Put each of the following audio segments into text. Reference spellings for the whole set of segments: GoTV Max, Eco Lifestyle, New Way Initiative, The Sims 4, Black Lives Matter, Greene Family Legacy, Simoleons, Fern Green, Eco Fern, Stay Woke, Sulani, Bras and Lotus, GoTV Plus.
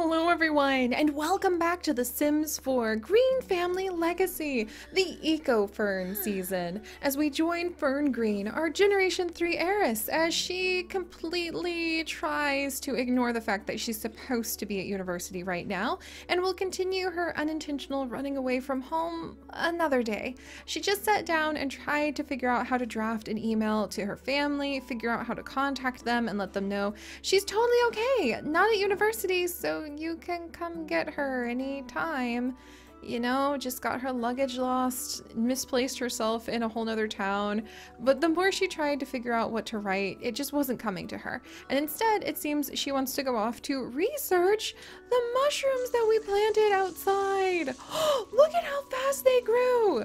Hello everyone, and welcome back to The Sims 4 Green Family Legacy, the Eco Fern season, as we join Fern Green, our Generation 3 heiress, as she completely tries to ignore the fact that she's supposed to be at university right now, and will continue her unintentional running away from home another day. She just sat down and tried to figure out how to draft an email to her family, figure out how to contact them and let them know she's totally okay, not at university, so you can come get her anytime. You know, just got her luggage lost, misplaced herself in a whole nother town. But the more she tried to figure out what to write, it just wasn't coming to her. And instead, it seems she wants to go off to research the mushrooms that we planted outside. Look at how fast they grew.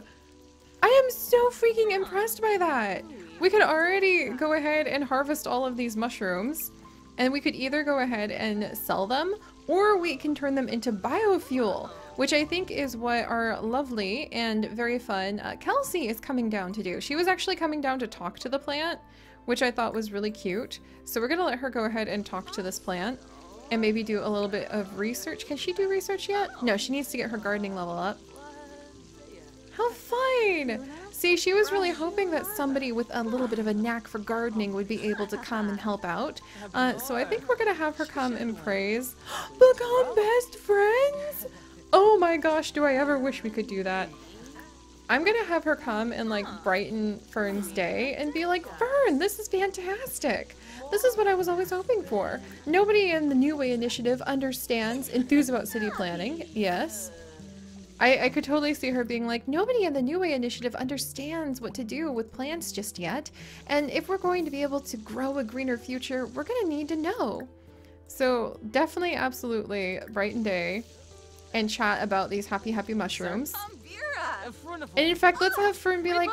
I am so freaking impressed by that. We could already go ahead and harvest all of these mushrooms, and we could either go ahead and sell them, or we can turn them into biofuel, which I think is what our lovely and very fun Kelsey is coming down to do. She was actually coming down to talk to the plant, which I thought was really cute. So we're gonna let her go ahead and talk to this plant and maybe do a little bit of research. Can she do research yet? No, she needs to get her gardening level up. How fun! See, she was really hoping that somebody with a little bit of a knack for gardening would be able to come and help out. So I think we're gonna have her come and praise. Become best friends? Oh my gosh, do I ever wish we could do that. I'm gonna have her come and like brighten Fern's day and be like, Fern, this is fantastic. This is what I was always hoping for. Nobody in the New Way Initiative understands, enthused about city planning, yes. I could totally see her being like, nobody in the New Way Initiative understands what to do with plants just yet, and if we're going to be able to grow a greener future, we're gonna need to know. So definitely, absolutely, bright and day, and chat about these happy mushrooms. And in fact, let's have Fern be like,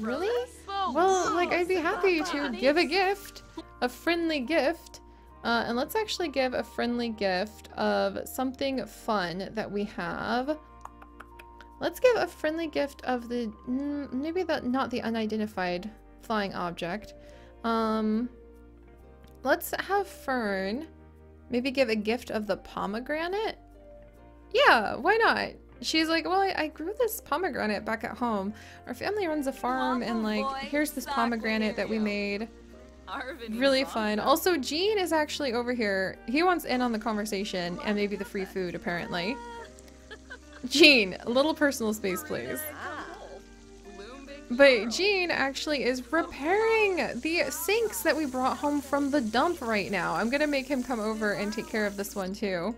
really? Well, like, I'd be happy to give a gift, a friendly gift. And let's actually give a friendly gift of something fun that we have. Let's give a friendly gift of the, maybe that, not the unidentified flying object. Let's have Fern maybe give a gift of the pomegranate. Yeah, why not? She's like, well, I grew this pomegranate back at home. Our family runs a farm, and like, here's this pomegranate that we made. Really fun. Also, Gene is actually over here. He wants in on the conversation and maybe the free food, apparently. Gene, a little personal space, please. But Gene actually is repairing the sinks that we brought home from the dump right now. I'm gonna make him come over and take care of this one too.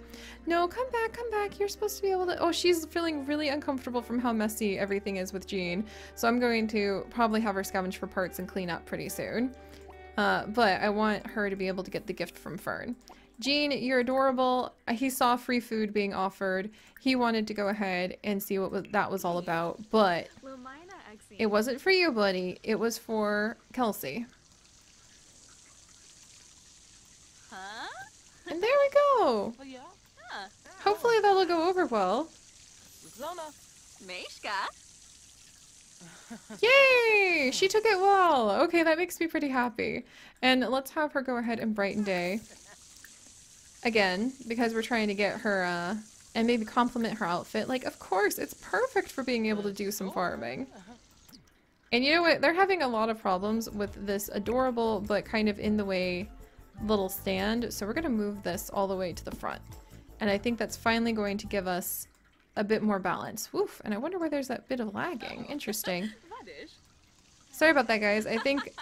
No, come back. You're supposed to be able to... Oh, she's feeling really uncomfortable from how messy everything is with Gene. So I'm going to probably have her scavenge for parts and clean up pretty soon. But I want her to be able to get the gift from Fern. Gene, you're adorable. He saw free food being offered. He wanted to go ahead and see what that was all about, but it wasn't for you, buddy. It was for Kelsey. Huh? And there we go. Hopefully that'll go over well. Yay! She took it well. Okay, that makes me pretty happy. And let's have her go ahead and brighten day. Again, because we're trying to get her, and maybe compliment her outfit. Like, of course, it's perfect for being able to do some farming. And you know what? They're having a lot of problems with this adorable, but kind of in the way little stand. So we're going to move this all the way to the front. And I think that's finally going to give us a bit more balance. Woof. And I wonder where there's that bit of lagging. Interesting. Sorry about that, guys. I think,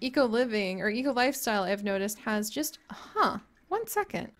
Eco Living, or Eco Lifestyle, I've noticed, has just, 1 second.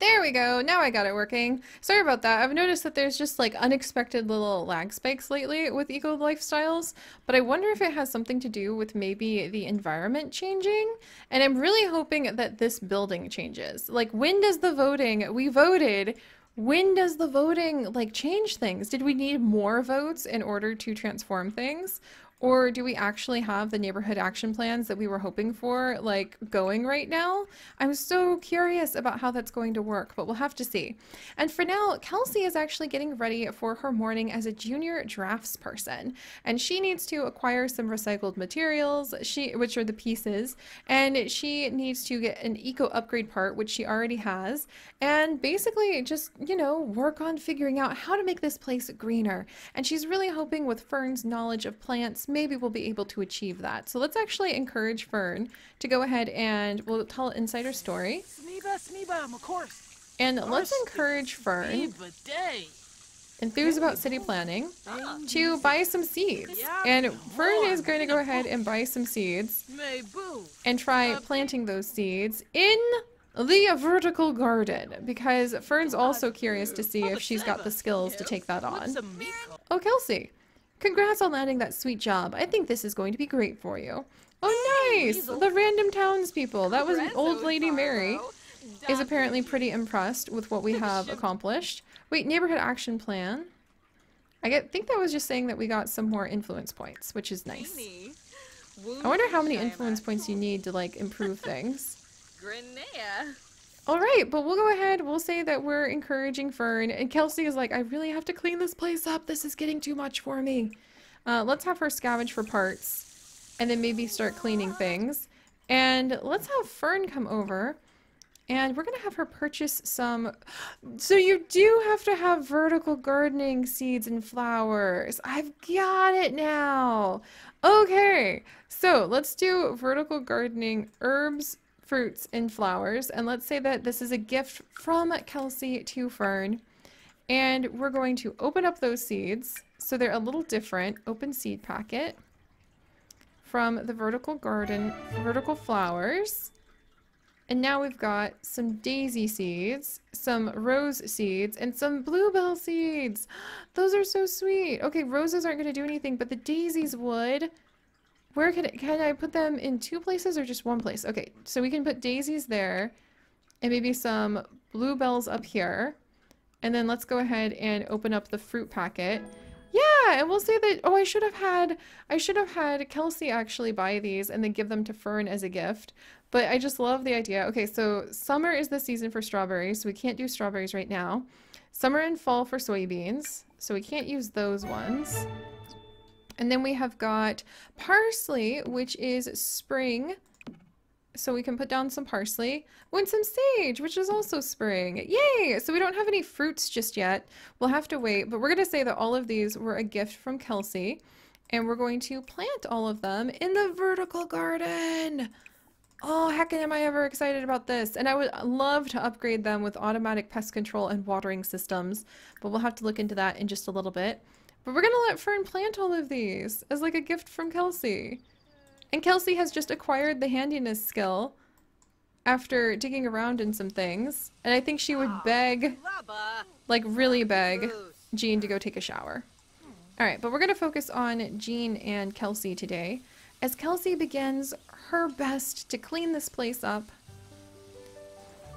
There we go. Now I got it working. Sorry about that. I've noticed that there's just like unexpected little lag spikes lately with Eco Lifestyles, but I wonder if it has something to do with maybe the environment changing. And I'm really hoping that this building changes. Like, when does the voting, we voted, when does the voting like change things? Did we need more votes in order to transform things? Or do we actually have the neighborhood action plans that we were hoping for, like, going right now? I'm so curious about how that's going to work, but we'll have to see. And for now, Kelsey is actually getting ready for her morning as a junior draftsperson, and she needs to acquire some recycled materials, which are the pieces, and she needs to get an eco upgrade part, which she already has, and basically just, you know, work on figuring out how to make this place greener. And she's really hoping with Fern's knowledge of plants, maybe we'll be able to achieve that. So let's actually encourage Fern to go ahead and we'll tell insider story. And let's encourage Fern, enthused about city planning, to buy some seeds. And Fern is going to go ahead and buy some seeds and try planting those seeds in the vertical garden, because Fern's also curious to see if she's got the skills to take that on. Oh, Kelsey. Congrats on landing that sweet job. I think this is going to be great for you. Oh, nice! The random townspeople. That was old lady Mary. Is apparently pretty impressed with what we have accomplished. Wait, neighborhood action plan. I think that was just saying that we got some more influence points, which is nice. I wonder how many influence points you need to, like, improve things. All right, but we'll go ahead, we'll say that we're encouraging Fern, and Kelsey is like, I really have to clean this place up, this is getting too much for me. Let's have her scavenge for parts, and then maybe start cleaning things. And let's have Fern come over, and we're gonna have her purchase some... So you do have to have vertical gardening seeds and flowers. I've got it now. Okay, so let's do vertical gardening herbs, fruits and flowers, and let's say that this is a gift from Kelsey to Fern, and we're going to open up those seeds so they're a little different. Open seed packet from the vertical garden, vertical flowers, and now we've got some daisy seeds, some rose seeds, and some bluebell seeds. Those are so sweet. Okay, roses aren't going to do anything, but the daisies would. Where can I put them in two places or just one place? Okay, so we can put daisies there and maybe some bluebells up here. And then let's go ahead and open up the fruit packet. Yeah, and we'll say that, oh, I should have had Kelsey actually buy these and then give them to Fern as a gift. But I just love the idea. Okay, so summer is the season for strawberries, so we can't do strawberries right now. Summer and fall for soybeans, so we can't use those ones. And then we have got parsley, which is spring, so we can put down some parsley. Oh, and some sage, which is also spring. Yay! So we don't have any fruits just yet. We'll have to wait, but we're going to say that all of these were a gift from Kelsey, and we're going to plant all of them in the vertical garden. Oh, heckin' am I ever excited about this. And I would love to upgrade them with automatic pest control and watering systems, but we'll have to look into that in just a little bit. But we're gonna let Fern plant all of these as like a gift from Kelsey. And Kelsey has just acquired the handiness skill after digging around in some things. And I think she would beg, like really beg, Jean to go take a shower. Alright, but we're gonna focus on Jean and Kelsey today as Kelsey begins her best to clean this place up.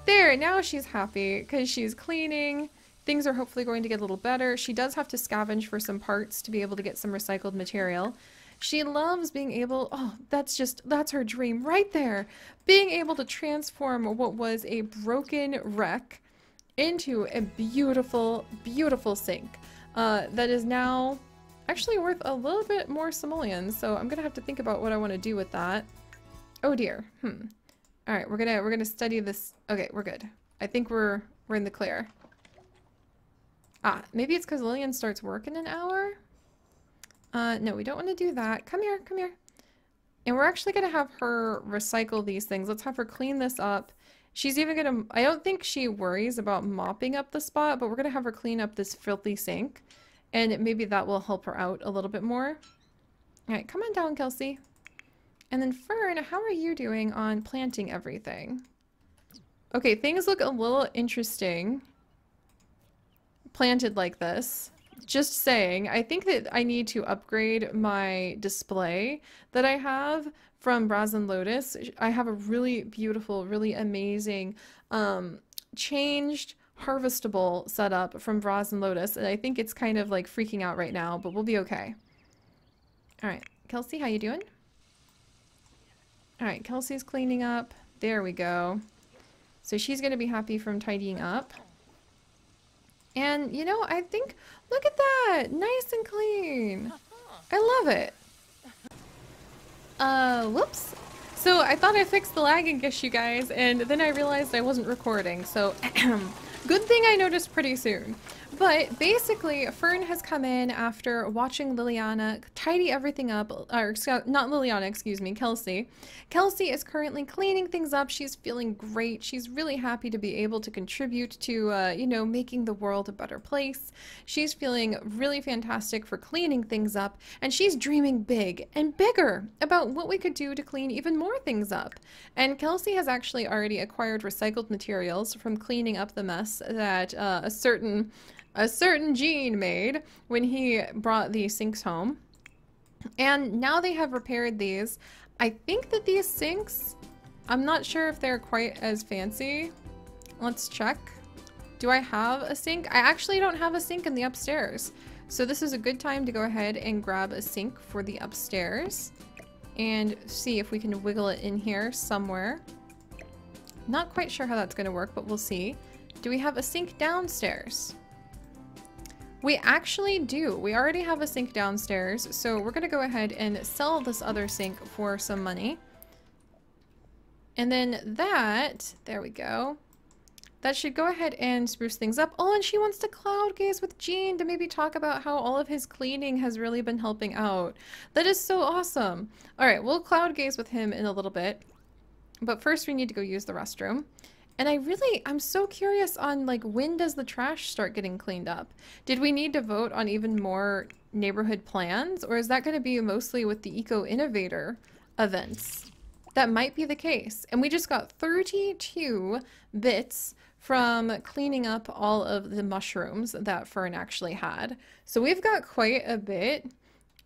There, now she's happy because she's cleaning. Things are hopefully going to get a little better. She does have to scavenge for some parts to be able to get some recycled material. She loves being able, oh, that's her dream right there. Being able to transform what was a broken wreck into a beautiful, beautiful sink that is now actually worth a little bit more simoleons. So I'm gonna have to think about what I want to do with that. Oh dear. All right, we're gonna study this. Okay, we're good. I think we're in the clear. Ah, maybe it's because Lillian starts work in an hour? No, we don't want to do that. Come here. And we're actually going to have her recycle these things. Let's have her clean this up. She's even going to... I don't think she worries about mopping up the spot, but we're going to have her clean up this filthy sink. And maybe that will help her out a little bit more. Alright, come on down, Kelsey. And then Fern, how are you doing on planting everything? Okay, things look a little interesting. Planted like this. Just saying, I think that I need to upgrade my display that I have from Bras and Lotus. I have a really beautiful, really amazing changed harvestable setup from Bras and Lotus, and I think it's kind of like freaking out right now, but we'll be okay. All right, Kelsey, how you doing? All right, Kelsey's cleaning up. There we go. So she's going to be happy from tidying up. And, you know, I think, look at that. Nice and clean. I love it. Whoops. So I thought I fixed the lagging issue, guys, and then I realized I wasn't recording. So good thing I noticed pretty soon. But basically, Fern has come in after watching Liliana tidy everything up, or not Liliana, excuse me, Kelsey. Kelsey is currently cleaning things up. She's feeling great. She's really happy to be able to contribute to, you know, making the world a better place. She's feeling really fantastic for cleaning things up, and she's dreaming big and bigger about what we could do to clean even more things up. And Kelsey has actually already acquired recycled materials from cleaning up the mess that a certain Gene made when he brought the sinks home. And now they have repaired these. I think that these sinks, I'm not sure if they're quite as fancy. Let's check. Do I have a sink? I actually don't have a sink in the upstairs. So this is a good time to go ahead and grab a sink for the upstairs and see if we can wiggle it in here somewhere. Not quite sure how that's going to work, but we'll see. Do we have a sink downstairs? We actually do. We already have a sink downstairs, so we're going to go ahead and sell this other sink for some money. And then that, there we go. That should go ahead and spruce things up. Oh, and she wants to cloud gaze with Gene to maybe talk about how all of his cleaning has really been helping out. That is so awesome. All right, we'll cloud gaze with him in a little bit. But first we need to go use the restroom. And I'm so curious on, like, when does the trash start getting cleaned up? Did we need to vote on even more neighborhood plans? Or is that going to be mostly with the Eco Innovator events? That might be the case. And we just got 32 bits from cleaning up all of the mushrooms that Fern actually had. So we've got quite a bit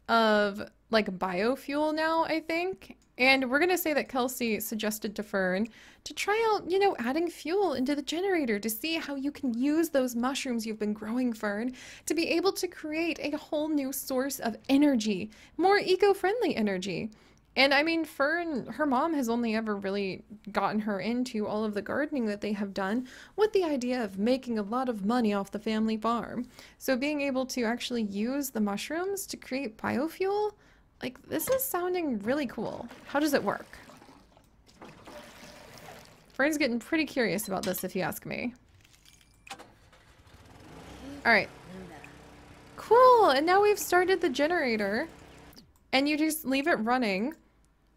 of, like, biofuel now, I think. And we're going to say that Kelsey suggested to Fern to try out, you know, adding fuel into the generator to see how you can use those mushrooms you've been growing, Fern, to be able to create a whole new source of energy, more eco-friendly energy. And I mean, Fern, her mom has only ever really gotten her into all of the gardening that they have done with the idea of making a lot of money off the family farm. So being able to actually use the mushrooms to create biofuel, like, this is sounding really cool. How does it work? Fern's getting pretty curious about this, if you ask me. Alright. Cool! And now we've started the generator. And you just leave it running.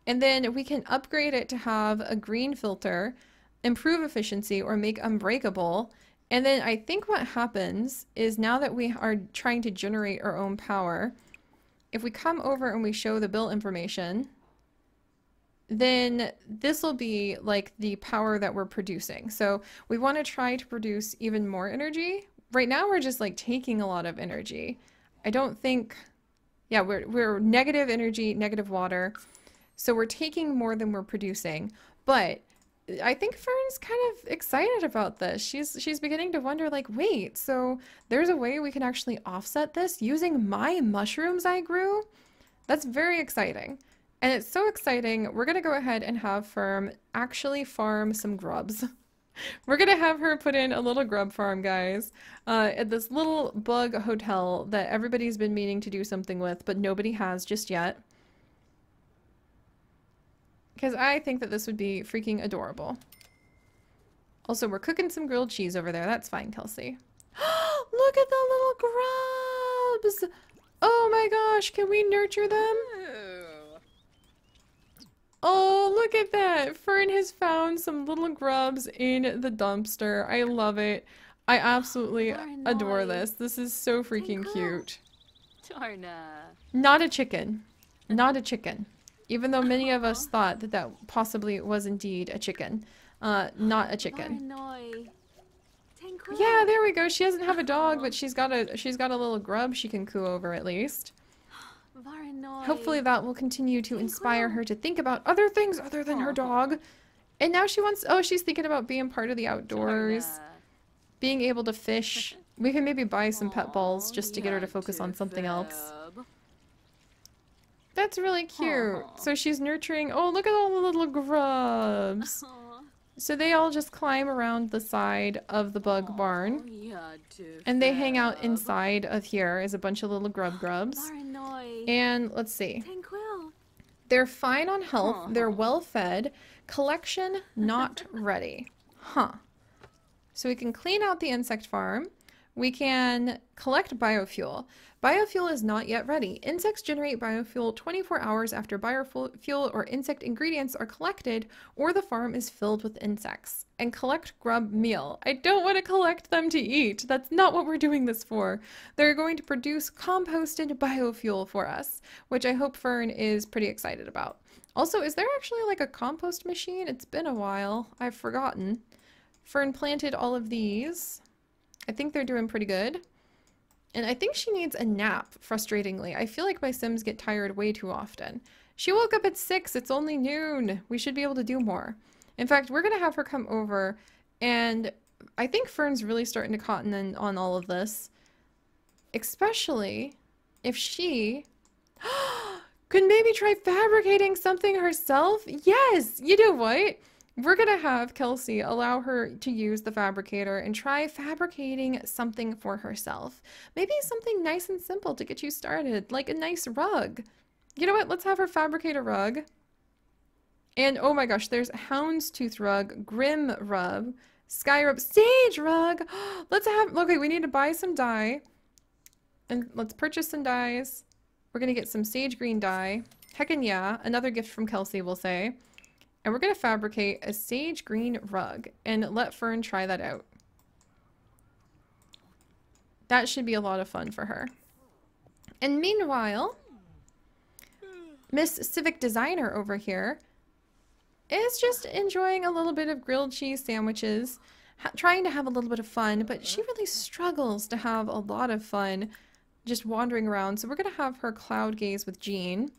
And then we can upgrade it to have a green filter, improve efficiency, or make unbreakable. And then I think what happens is now that we are trying to generate our own power, if we come over and we show the bill information, then this will be like the power that we're producing. So we want to try to produce even more energy. Right now we're just like taking a lot of energy. I don't think, yeah, we're negative energy, negative water. So we're taking more than we're producing. But I think Fern's kind of excited about this. She's beginning to wonder, like, wait, so there's a way we can actually offset this using my mushrooms I grew? That's very exciting. And it's so exciting, we're going to go ahead and have Fern actually farm some grubs. We're going to have her put in a little grub farm, guys, at this little bug hotel that everybody's been meaning to do something with, but nobody has just yet. Because I think that this would be freaking adorable. Also, we're cooking some grilled cheese over there. That's fine, Kelsey. Look at the little grubs! Oh my gosh, can we nurture them? Oh, look at that! Fern has found some little grubs in the dumpster. I love it. I absolutely adore this. This is so freaking cute. Not a chicken. Not a chicken. Even though many of us thought that that possibly was indeed a chicken. Not a chicken. Yeah, there we go. She doesn't have a dog, but she's got a little grub she can coo over at least. Hopefully that will continue to inspire her to think about other things other than her dog. And now she wants, oh, she's thinking about being part of the outdoors. Being able to fish. We can maybe buy some pet balls just to get her to focus on something else. That's really cute. Aww. So she's nurturing. Oh, look at all the little grubs. Aww. So they all just climb around the side of the bug Aww. Barn. Yeah, dude. And they hang out inside of here as a bunch of little grubs. And let's see. Tranquil. They're fine on health. Aww. They're well fed. Collection not ready. Huh. So we can clean out the insect farm. We can collect biofuel. Biofuel is not yet ready. Insects generate biofuel 24 hours after biofuel or insect ingredients are collected or the farm is filled with insects. And collect grub meal. I don't want to collect them to eat. That's not what we're doing this for. They're going to produce composted biofuel for us, which I hope Fern is pretty excited about. Also, is there actually like a compost machine? It's been a while. I've forgotten. Fern planted all of these. I think they're doing pretty good. And I think she needs a nap, frustratingly. I feel like my Sims get tired way too often. She woke up at 6. It's only noon. We should be able to do more. In fact, we're going to have her come over. And I think Fern's really starting to cotton in on all of this. Especially if she could maybe try fabricating something herself. Yes! You know what? We're going to have Kelsey allow her to use the fabricator and try fabricating something for herself. Maybe something nice and simple to get you started, like a nice rug. You know what? Let's have her fabricate a rug. And oh my gosh, there's houndstooth rug, grim rug, sky rug, sage rug. Let's have, okay, we need to buy some dye. And let's purchase some dyes. We're going to get some sage green dye. Heckin' yeah, another gift from Kelsey, we'll say. And we're going to fabricate a sage green rug and let Fern try that out. That should be a lot of fun for her. And meanwhile, Miss Civic Designer over here is just enjoying a little bit of grilled cheese sandwiches, trying to have a little bit of fun, but she really struggles to have a lot of fun just wandering around. So we're going to have her cloud gaze with Jean.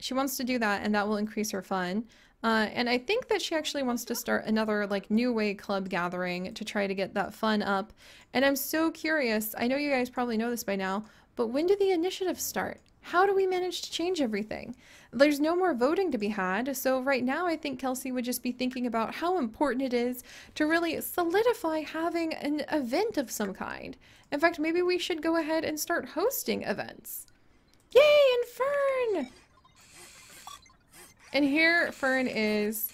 She wants to do that, and that will increase her fun. And I think that she actually wants to start another, like, New Way Club gathering to try to get that fun up. And I'm so curious. I know you guys probably know this by now, but when do the initiatives start? How do we manage to change everything? There's no more voting to be had, so right now I think Kelsey would just be thinking about how important it is to really solidify having an event of some kind. In fact, maybe we should go ahead and start hosting events. Yay, and Fern! And here Fern is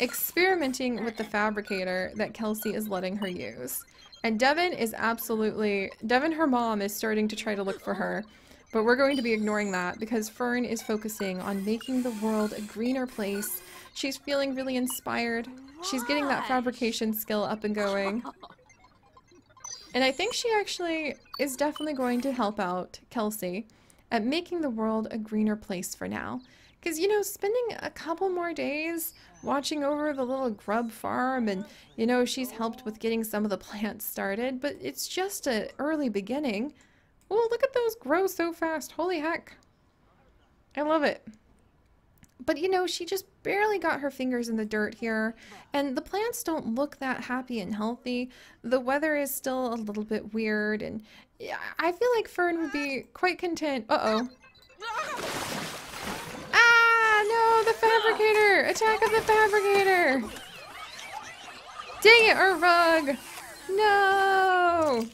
experimenting with the fabricator that Kelsey is letting her use. And Devin is absolutely, Devin, her mom, is starting to try to look for her. But we're going to be ignoring that because Fern is focusing on making the world a greener place. She's feeling really inspired. She's getting that fabrication skill up and going. And I think she actually is definitely going to help out Kelsey at making the world a greener place for now. Because, you know, spending a couple more days watching over the little grub farm and, you know, she's helped with getting some of the plants started, but it's just an early beginning. Oh, look at those grow so fast. Holy heck. I love it. But, you know, she just barely got her fingers in the dirt here, and the plants don't look that happy and healthy. The weather is still a little bit weird, and I feel like Fern would be quite content. Uh-oh. The fabricator! Attack of the fabricator! Dang it, our rug! No!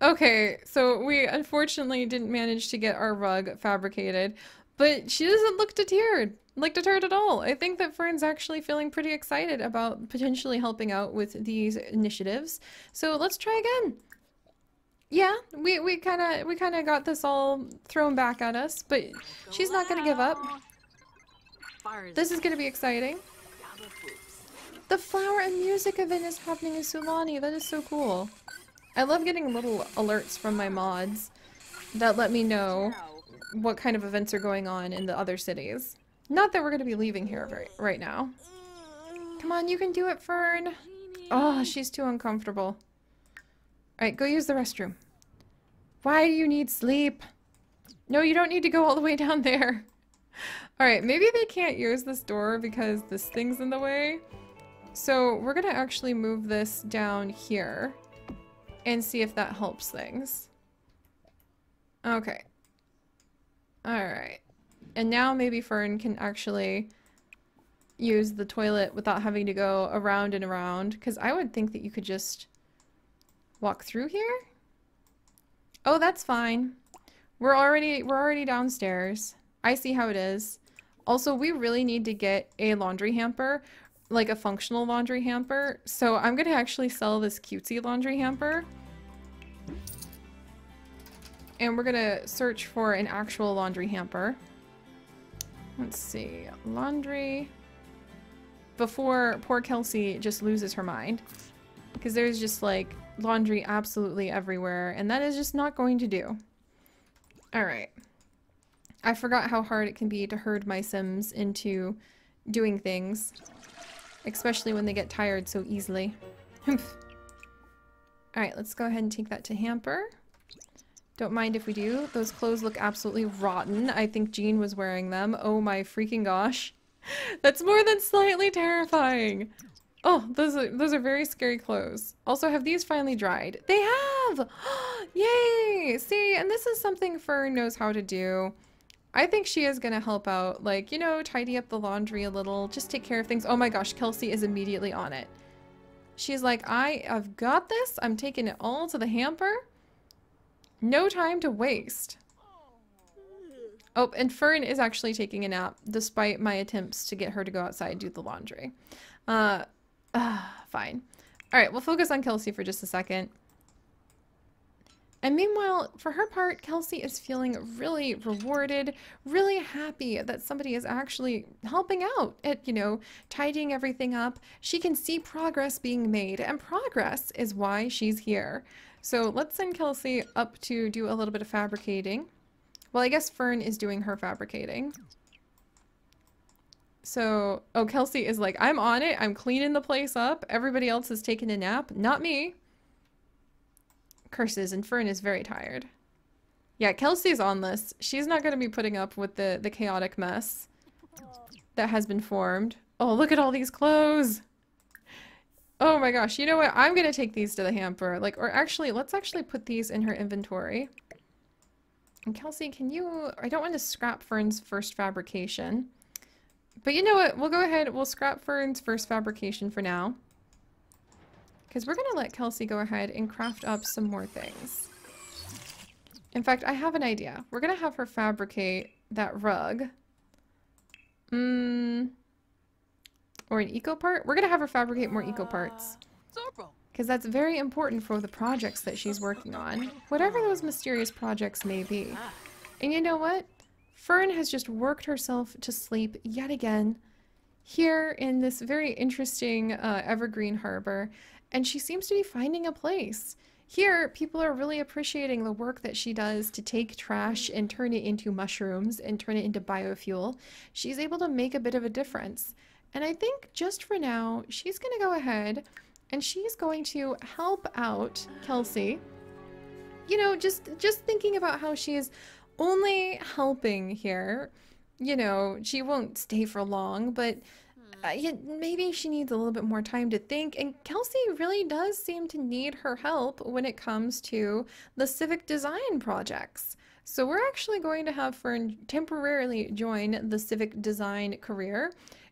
Okay, so we unfortunately didn't manage to get our rug fabricated, but she doesn't look deterred. Like deterred at all. I think that Fern's actually feeling pretty excited about potentially helping out with these initiatives. So let's try again. Yeah, we kind of got this all thrown back at us, but she's not going to give up. This is going to be exciting. The flower and music event is happening in Sulani. That is so cool. I love getting little alerts from my mods that let me know what kind of events are going on in the other cities. Not that we're going to be leaving here right now. Come on, you can do it, Fern. Oh, she's too uncomfortable. Alright, go use the restroom. Why do you need sleep? No, you don't need to go all the way down there. Alright, maybe they can't use this door because this thing's in the way. So we're gonna actually move this down here and see if that helps things. Okay. Alright. And now maybe Fern can actually use the toilet without having to go around and around, because I would think that you could just walk through here? Oh, that's fine. We're already downstairs. I see how it is. Also, we really need to get a laundry hamper, like a functional laundry hamper. So I'm gonna actually sell this cutesy laundry hamper. And we're gonna search for an actual laundry hamper. Let's see, laundry, before poor Kelsey just loses her mind, because there's just like laundry absolutely everywhere, and that is just not going to do. All right. I forgot how hard it can be to herd my Sims into doing things, especially when they get tired so easily. All right, let's go ahead and take that to hamper. Don't mind if we do. Those clothes look absolutely rotten. I think Jean was wearing them. Oh my freaking gosh. That's more than slightly terrifying. Oh, those are very scary clothes. Also, have these finally dried? They have! Yay! See, and this is something Fern knows how to do. I think she is gonna help out, like, you know, tidy up the laundry a little, just take care of things. Oh my gosh, Kelsey is immediately on it. She's like, I've got this. I'm taking it all to the hamper. No time to waste. Oh, and Fern is actually taking a nap, despite my attempts to get her to go outside and do the laundry. Fine. All right, we'll focus on Kelsey for just a second. And meanwhile, for her part, Kelsey is feeling really rewarded, really happy that somebody is actually helping out at, you know, tidying everything up. She can see progress being made, and progress is why she's here. So let's send Kelsey up to do a little bit of fabricating. Well, I guess Fern is doing her fabricating. So, oh, Kelsey is like, I'm on it. I'm cleaning the place up. Everybody else is taking a nap. Not me. Curses, and Fern is very tired. Yeah, Kelsey's on this. She's not going to be putting up with the chaotic mess that has been formed. Oh, look at all these clothes. Oh my gosh, you know what? I'm going to take these to the hamper. Like, or actually, let's actually put these in her inventory. And Kelsey, can you... I don't want to scrap Fern's first fabrication. But you know what? We'll go ahead. We'll scrap Fern's first fabrication for now, because we're going to let Kelsey go ahead and craft up some more things. In fact, I have an idea. We're going to have her fabricate that rug. Or an eco part? We're going to have her fabricate more eco parts, because that's very important for the projects that she's working on. Whatever those mysterious projects may be. And you know what? Fern has just worked herself to sleep yet again here in this very interesting evergreen harbor. And she seems to be finding a place. Here, people are really appreciating the work that she does to take trash and turn it into mushrooms and turn it into biofuel. She's able to make a bit of a difference. And I think just for now, she's going to go ahead and she's going to help out Kelsey. You know, just thinking about how she is only helping here. You know, she won't stay for long, but... maybe she needs a little bit more time to think, and Kelsey really does seem to need her help when it comes to the civic design projects. So we're actually going to have Fern temporarily join the civic design career,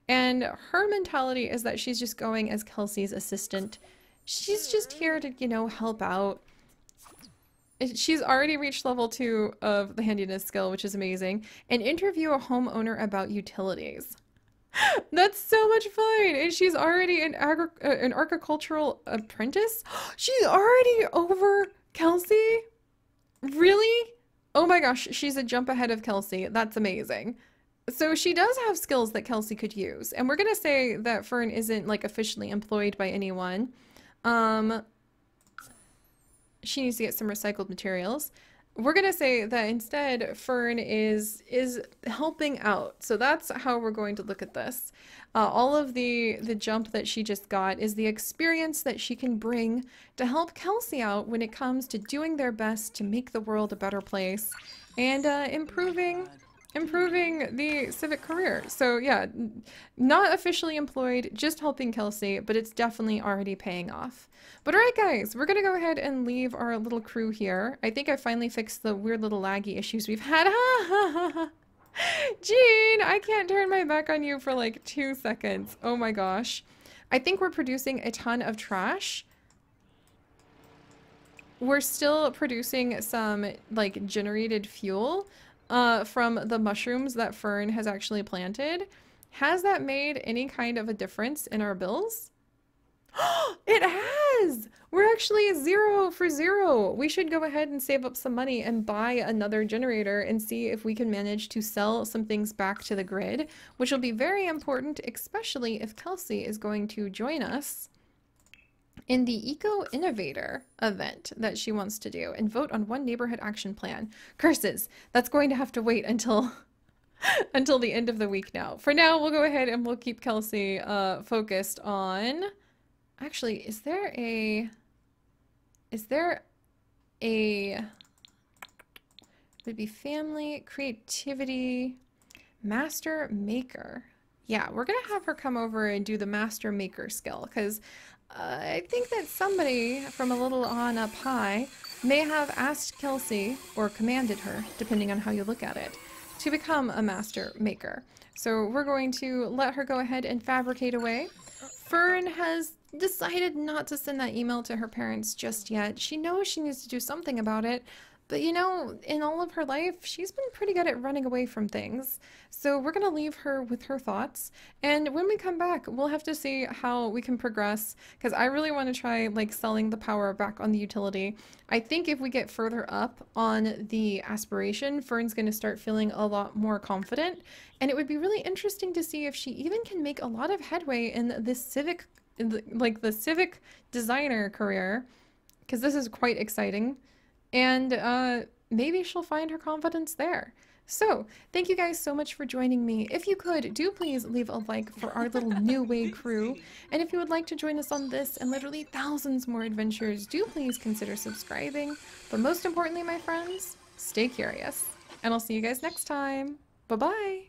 and her mentality is that she's just going as Kelsey's assistant. She's just here to, you know, help out. She's already reached level 2 of the handiness skill, which is amazing, and interview a homeowner about utilities. That's so much fun! And she's already an agricultural apprentice? She's already over Kelsey? Really? Oh my gosh, she's a jump ahead of Kelsey. That's amazing. So she does have skills that Kelsey could use. And we're gonna say that Fern isn't, like, officially employed by anyone. She needs to get some recycled materials. We're going to say that instead Fern is helping out. So that's how we're going to look at this. All of the jump that she just got is the experience that she can bring to help Kelsey out when it comes to doing their best to make the world a better place and improving improving the civic career. So yeah, not officially employed, just helping Kelsey, but it's definitely already paying off. But all right, guys, we're gonna go ahead and leave our little crew here. I think I finally fixed the weird little laggy issues we've had. Gene, I can't turn my back on you for like 2 seconds. Oh my gosh. I think we're producing a ton of trash. We're still producing some like generated fuel from the mushrooms that Fern has actually planted. Has that made any kind of a difference in our bills? It has! We're actually 0 for 0. We should go ahead and save up some money and buy another generator and see if we can manage to sell some things back to the grid, which will be very important, especially if Kelsey is going to join us in the Eco Innovator event that she wants to do and vote on one neighborhood action plan. Curses! That's going to have to wait until until the end of the week now. For now, we'll go ahead and we'll keep Kelsey focused on... Actually, is there a, it would be family, creativity, master maker. Yeah, we're going to have her come over and do the master maker skill because I think that somebody from a little on up high may have asked Kelsey or commanded her, depending on how you look at it, to become a master maker. So we're going to let her go ahead and fabricate away. Fern has decided not to send that email to her parents just yet. She knows she needs to do something about it, but you know, in all of her life, she's been pretty good at running away from things. So we're going to leave her with her thoughts. And when we come back, we'll have to see how we can progress because I really want to try like selling the power back on the utility. I think if we get further up on the aspiration, Fern's going to start feeling a lot more confident. And it would be really interesting to see if she even can make a lot of headway in this civic, like the civic designer career, because this is quite exciting. And maybe she'll find her confidence there. So thank you guys so much for joining me. If you could, do please leave a like for our little New Way crew. And if you would like to join us on this and literally thousands more adventures, do please consider subscribing. But most importantly, my friends, stay curious. And I'll see you guys next time. Bye-bye.